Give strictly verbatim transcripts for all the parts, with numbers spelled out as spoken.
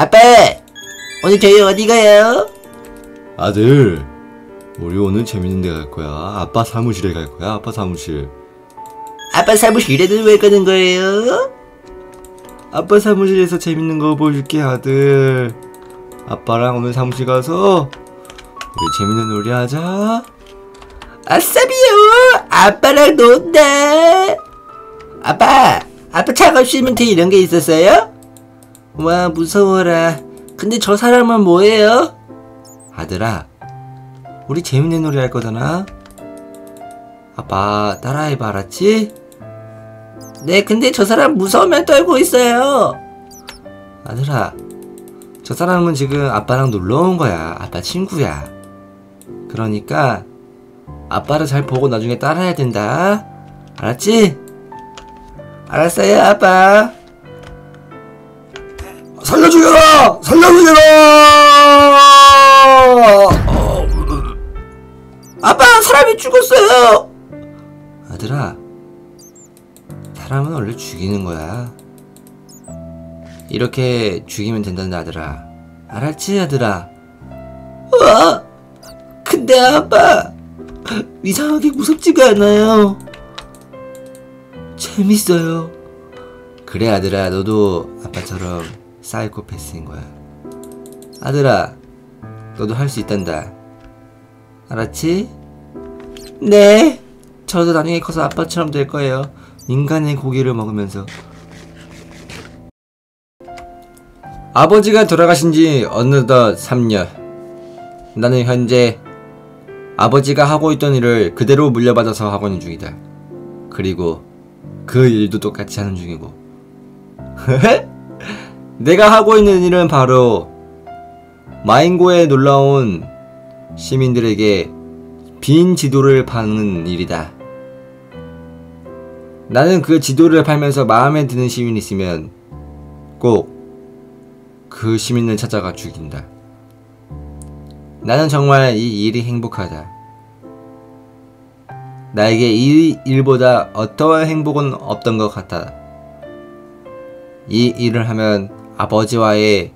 아빠! 오늘 저희 어디 가요? 아들, 우리 오늘 재밌는 데 갈 거야. 아빠 사무실에 갈 거야. 아빠 사무실. 아빠 사무실에는 왜 가는 거예요? 아빠 사무실에서 재밌는 거 보여줄게, 아들. 아빠랑 오늘 사무실 가서 우리 재밌는 놀이 하자. 아싸비요! 아빠랑 논다! 아빠! 아빠 작업 시멘트 이런 게 있었어요? 와, 무서워라. 근데 저 사람은 뭐예요? 아들아, 우리 재밌는 놀이 할 거잖아. 아빠 따라해봐, 알았지? 네, 근데 저 사람 무서우면 떨고 있어요. 아들아, 저 사람은 지금 아빠랑 놀러 온 거야. 아빠 친구야. 그러니까 아빠를 잘 보고 나중에 따라야 된다. 알았지? 알았어요, 아빠. 살려주게라! 살려주게라! 어... 아빠, 사람이 죽었어요! 아들아, 사람은 원래 죽이는 거야. 이렇게 죽이면 된다는데, 아들아. 알았지, 아들아? 와, 근데 아빠, 이상하게 무섭지가 않아요. 재밌어요. 그래, 아들아, 너도 아빠처럼 사이코패스인 거야. 아들아, 너도 할 수 있단다. 알았지? 네, 저도 나중에 커서 아빠처럼 될 거예요. 인간의 고기를 먹으면서. 아버지가 돌아가신 지 어느덧 삼 년. 나는 현재 아버지가 하고 있던 일을 그대로 물려받아서 하고 있는 중이다. 그리고 그 일도 똑같이 하는 중이고. 내가 하고 있는 일은 바로 마인고에 놀러온 시민들에게 빈 지도를 파는 일이다. 나는 그 지도를 팔면서 마음에 드는 시민이 있으면 꼭 그 시민을 찾아가 죽인다. 나는 정말 이 일이 행복하다. 나에게 이 일보다 어떠한 행복은 없던 것 같다. 이 일을 하면 아버지와의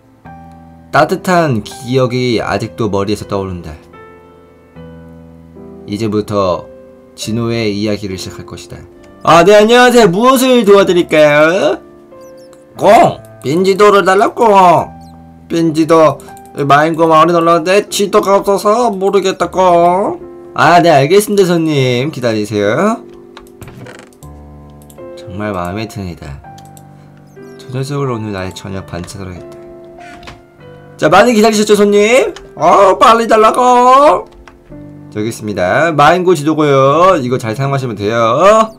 따뜻한 기억이 아직도 머리에서 떠오른다. 이제부터 진호의 이야기를 시작할 것이다. 아, 네, 안녕하세요. 무엇을 도와드릴까요? 꽁! 빈지도를 달라고! 빈지도 마인고 마을에 놀랐는데 지도가 없어서 모르겠다고. 아, 네, 알겠습니다, 손님. 기다리세요. 정말 마음에 드니다. 저 녀석을 오늘 나의 저녁 반찬으로겠다. 자, 많이 기다리셨죠, 손님? 어, 빨리 달라고. 여기 있습니다. 마인고 지도고요. 이거 잘 사용하시면 돼요.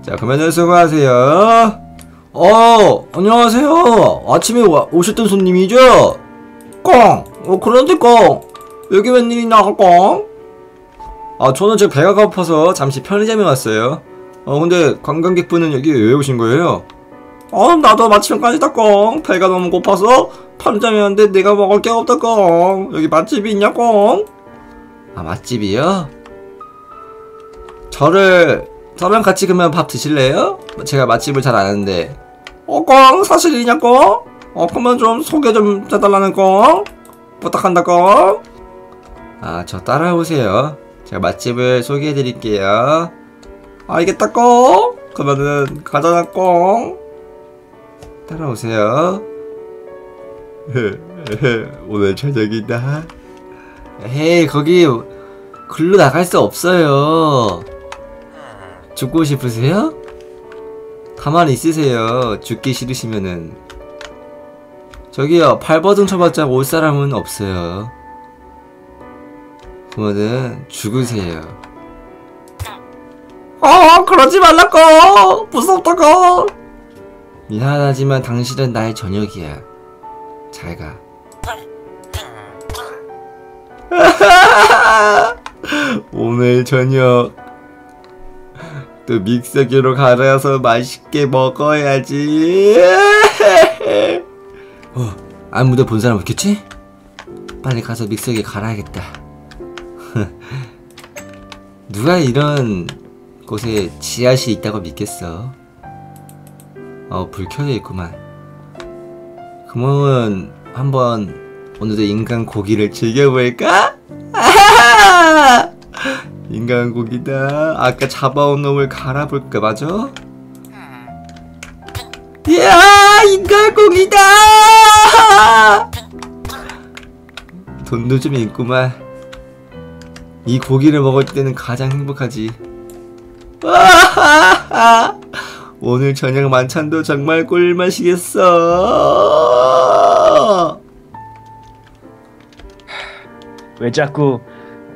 자, 그러면 수고하세요. 어, 안녕하세요. 아침에 와, 오셨던 손님이죠? 꽁! 어, 그런데 꽁! 여기 웬일이냐, 꽁? 아, 저는 지금 배가 고파서 잠시 편의점에 왔어요. 어, 근데 관광객분은 여기 왜 오신 거예요? 어, 나도 마침까지다, 꽁. 배가 너무 고파서 편의점에 왔는데 내가 먹을 게 없다, 꽁. 여기 맛집이 있냐, 꽁? 아, 맛집이요? 저를 저랑 같이 그러면 밥 드실래요? 제가 맛집을 잘 아는데. 어, 꽁, 사실이냐, 꽁? 어, 그러면 좀 소개 좀 해달라는, 꽁. 부탁한다, 꽁. 아, 저 따라오세요. 제가 맛집을 소개해드릴게요. 알겠다, 꽁! 그러면은 가자, 꽁! 따라오세요. 오늘 저녁이다. 에이, 거기 글로 나갈 수 없어요. 죽고 싶으세요? 가만히 있으세요. 죽기 싫으시면은. 저기요, 발버둥 쳐봤자 올 사람은 없어요. 그러면은 죽으세요. 어, 그러지 말라고. 무섭다고. 미안하지만 당신은 나의 저녁이야. 잘 가. 오늘 저녁 또 믹서기로 갈아서 맛있게 먹어야지. 어, 아무도 본 사람 없겠지? 빨리 가서 믹서기 갈아야겠다. 누가 이런 곳에 지하실이 있다고 믿겠어. 어, 불 켜져 있구만. 그러면 한번 오늘도 인간 고기를 즐겨볼까? 아하하! 인간 고기다. 아까 잡아온 놈을 갈아볼까? 맞아? 이야, 인간 고기다. 돈도 좀 있구만. 이 고기를 먹을 때는 가장 행복하지. 아하하! 오늘 저녁 만찬도 정말 꿀맛이겠어. 왜 자꾸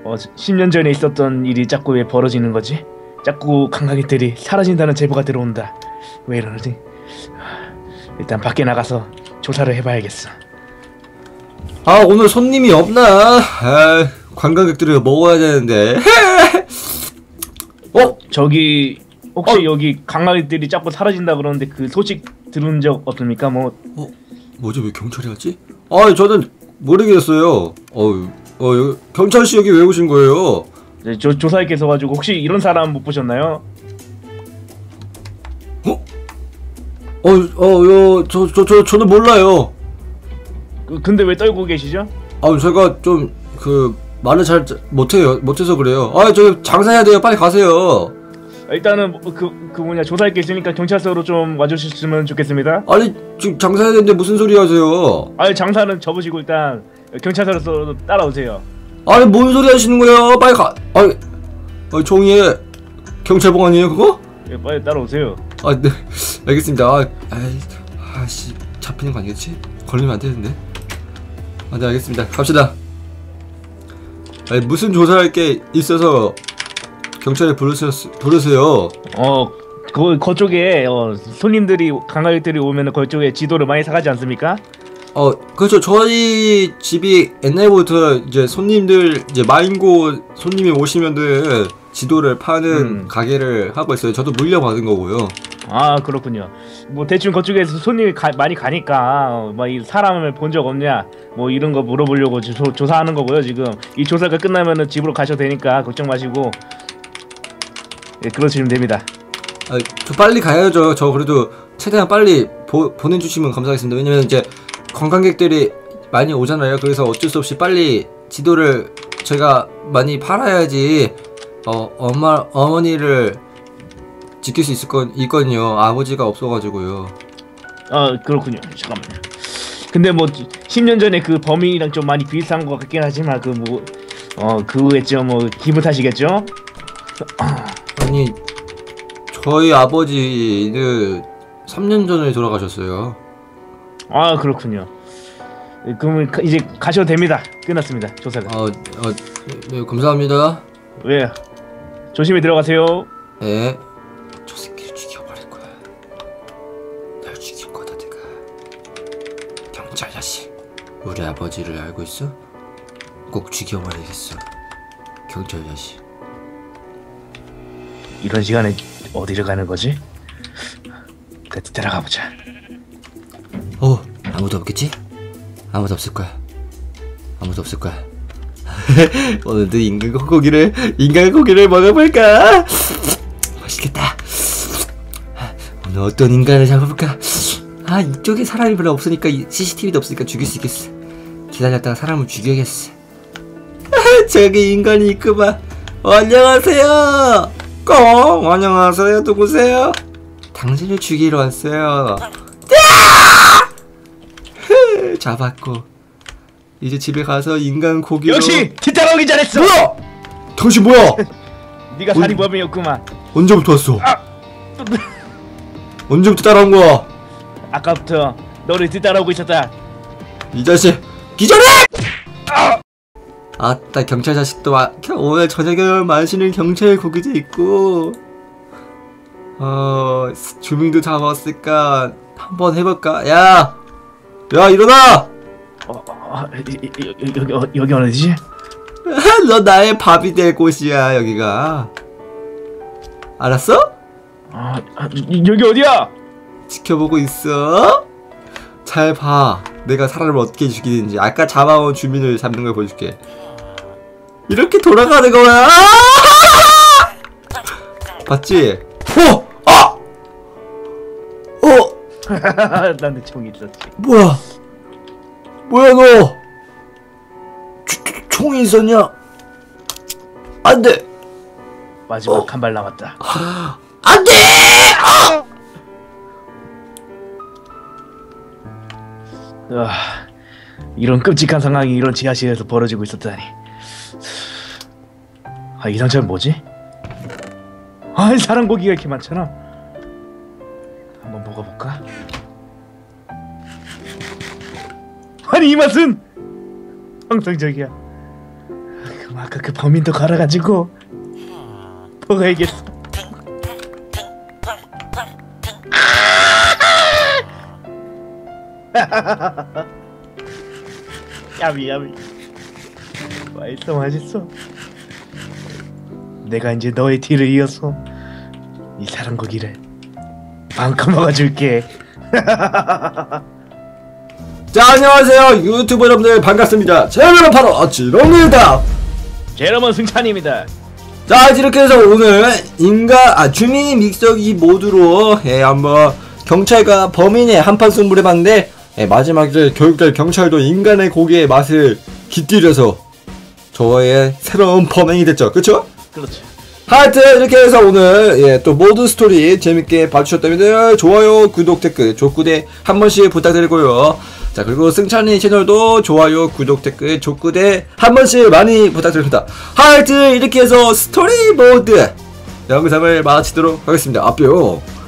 어, 십 년 전에 있었던 일이 자꾸 왜 벌어지는 거지? 자꾸 관광객들이 사라진다는 제보가 들어온다. 왜 이러지? 일단 밖에 나가서 조사를 해봐야겠어. 아, 오늘 손님이 없나? 아, 관광객들이 먹어야 되는데. 어? 저기 혹시 어? 여기 관광객들이 자꾸 사라진다 그러는데 그 소식 들은 적 없습니까? 뭐 어? 뭐지? 왜 경찰이 왔지? 아, 저는 모르겠어요. 어유 어, 여기, 경찰씨 여기 왜 오신 거예요? 네, 저 조사에 계셔가지고 혹시 이런 사람 못 보셨나요? 어? 어, 어, 어, 저, 저, 저, 저는 몰라요. 그, 근데 왜 떨고 계시죠? 아, 제가 좀, 그, 말을 잘 못해요, 못해서 그래요. 아, 저 장사해야 돼요. 빨리 가세요. 일단은 그, 그 뭐냐, 조사할 게 있으니까 경찰서로 좀 와주셨으면 좋겠습니다. 아니, 지금 장사해야 되는데 무슨 소리 하세요? 아니, 장사는 접으시고 일단 경찰서로 따라오세요. 아니, 뭔 소리 하시는 거예요? 빨리 가. 아니, 아니 종이에 경찰봉 아니에요 그거? 예, 빨리 따라오세요. 아, 네, 알겠습니다. 아, 아, 아씨, 잡히는 거 아니겠지? 걸리면 안 되는데. 아, 네, 알겠습니다. 갑시다. 아니, 무슨 조사할 게 있어서 경찰에 부르셨, 부르세요? 어, 그, 그쪽에, 어, 손님들이, 관광객들이 오면은 그쪽에 지도를 많이 사가지 않습니까? 어, 그렇죠. 저희 집이 옛날부터 이제 손님들, 이제 마인고 손님이 오시면은 지도를 파는 음. 가게를 하고 있어요. 저도 물려받은 거고요. 아, 그렇군요. 뭐, 대충 그쪽에서 손님이 가, 많이 가니까, 막 이 사람을 본 적 없냐, 뭐 이런 거 물어보려고 조, 조사하는 거고요, 지금. 이 조사가 끝나면은 집으로 가셔도 되니까 걱정 마시고, 예, 그러시면 됩니다. 아, 저 빨리 가야죠. 저 그래도 최대한 빨리 보, 보내주시면 감사하겠습니다. 왜냐면 이제 관광객들이 많이 오잖아요. 그래서 어쩔 수 없이 빨리 지도를 제가 많이 팔아야지 어, 엄마, 어머니를 지킬 수 있을 건 있거든요. 아버지가 없어가지고요. 아, 그렇군요. 잠깐만요. 근데 뭐 십 년 전에 그 범인이랑 좀 많이 비슷한 것 같긴 하지만 그 뭐 어, 그 외죠 뭐 기분 탓이겠죠? 아니, 저희 아버지는 삼 년 전에 돌아가셨어요. 아, 그렇군요. 그럼 이제 가셔도 됩니다. 끝났습니다, 조사가. 어, 어, 네, 감사합니다. 왜? 예. 조심히 들어가세요. 네. 저 새끼를 죽여버릴 거야. 날 죽일 거다, 내가. 경찰 자식. 우리 아버지를 알고 있어? 꼭 죽여버리겠어. 경찰 자식. 이런 시간에 어디를 가는 거지? 그래도 따라가 보자. 어, 아무도 없겠지? 아무도 없을 거야. 아무도 없을 거야. 오늘도 인간 고기를 인간 고기를 먹어볼까? 맛있겠다. 오늘 어떤 인간을 잡아볼까? 아, 이쪽에 사람이 별로 없으니까 씨씨티비도 없으니까 죽일 수 있겠어. 기다렸다가 사람을 죽여야겠어. 저기 인간이 있구만. 어, 안녕하세요. 어, 안녕하세요. 누구세요? 당신을 죽이러 왔어요. 잡았고 이제 집에 가서 인간 고기로. 역시 뒤따라오기 잘했어. 뭐야? 당신 뭐야? 네가 살인범이었구만. 언제부터 왔어? 아. 언제부터 따라온 거야? 아까부터 너를 뒤따라오고 있었다. 이 자식 기절해! 아. 아따, 경찰 자식도 와, 오늘 저녁에 마시는 경찰 고기도 있고. 어, 주민도 잡았으니까 한번 해볼까? 야! 야, 일어나! 어, 어, 여기, 어, 여기 어디지? 너 나의 밥이 될 곳이야, 여기가. 알았어? 아, 여기 어디야? 지켜보고 있어? 잘 봐. 내가 사람을 어떻게 죽이는지. 아까 잡아온 주민을 잡는 걸 보여줄게. 이렇게 돌아가는 거야. 봤지? 어! 아! 어! 나한테 총이 있었지. 뭐야? 뭐야 너? 주, 총이 있었냐? 안 돼! 마지막 어. 한 발 남았다. 안 돼! 아! 아, 이런 끔찍한 상황이 이런 지하실에서 벌어지고 있었다니. 아, 이 상자는 뭐지? 아, 사람 고기가 이렇게 많잖아. 한번 먹어볼까? 아니, 이 맛은 환상적이야. 그럼 아까 그 범인도 갈아가지고 먹어야겠어. 야미 야미 맛있어 맛있어. 내가 이제 너의 뒤를 이어서 이 사랑고기를 반껏 먹어줄게. 자, 안녕하세요 유튜브 여러분들 반갑습니다. 제 이름은 바로 지롱입니다. 제 이름은 승찬입니다. 자, 이렇게 해서 오늘 인간 아 주민이 믹서기 모드로 예, 한번 경찰과 범인의 한판 승부를 봤는데 예, 마지막에 결국 경찰도 인간의 고기의 맛을 깃들여서 저의 새로운 범행이 됐죠. 그쵸? 그렇죠. 하여튼 이렇게 해서 오늘 예, 또 모드 스토리 재밌게 봐주셨다면 좋아요, 구독, 댓글, 족구대 한 번씩 부탁드리고요. 자, 그리고 승찬이 채널도 좋아요, 구독, 댓글, 족구대 한 번씩 많이 부탁드립니다. 하여튼 이렇게 해서 스토리 모드 영상을 마치도록 하겠습니다. 아뼈